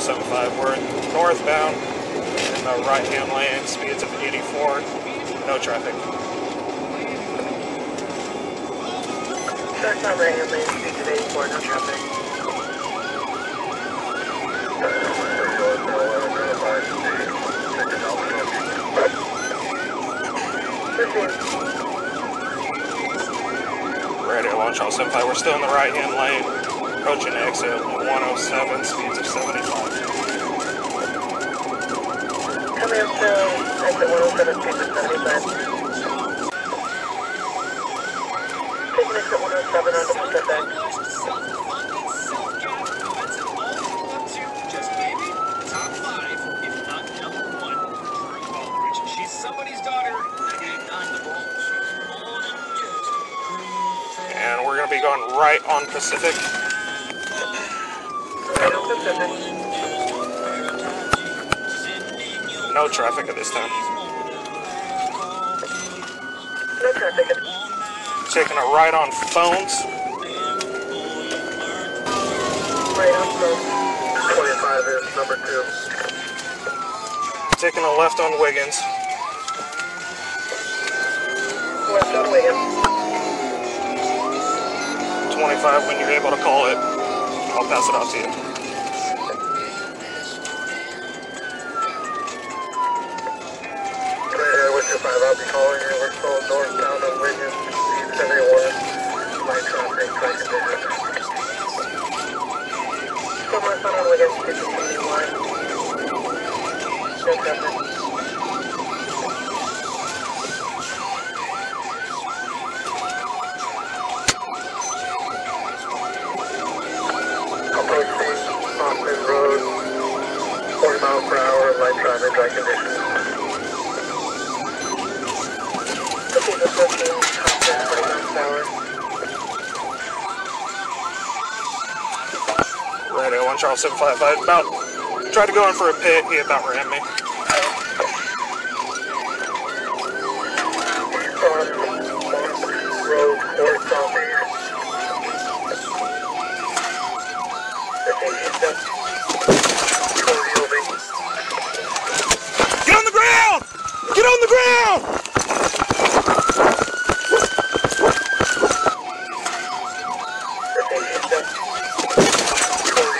075. We're northbound in the right-hand lane, speeds of 84, no traffic. Start on right-hand lane, speeds of 84, no traffic. Radio launch 075, we're still in the right-hand lane, approaching exit 107, speeds of 75. Coming up to exit 107, speeds of 75. Taking exit 107 on the Pacific. And we're going to be going right on Pacific. No traffic at this time. No traffic. Taking a right on Fones. Right on Fones. 25 is number 2. Taking a left on Wiggins. Left on Wiggins. 25, when you're able to call it, I'll pass it off to you. Right, with your 5, I'll be calling you. We're still northbound on Wiggins, speed 71, light traffic, second digit. Still northbound on Wiggins, speed 71. No traffic. Fones Road, 40 miles per hour, light traffic, dry conditions. This is a 15, top 10, 40 miles per hour. Radio 1 Charles 75, I about tried to go in for a pit, he about ran me. Fones Road, northbound. Get on the ground! Get on the ground! Get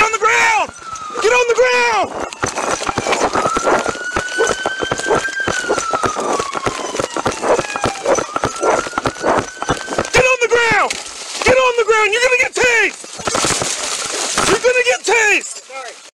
on the ground! Get on the ground! Get on the ground! Get on the ground! You're gonna get tased! You're gonna get tased! Sorry.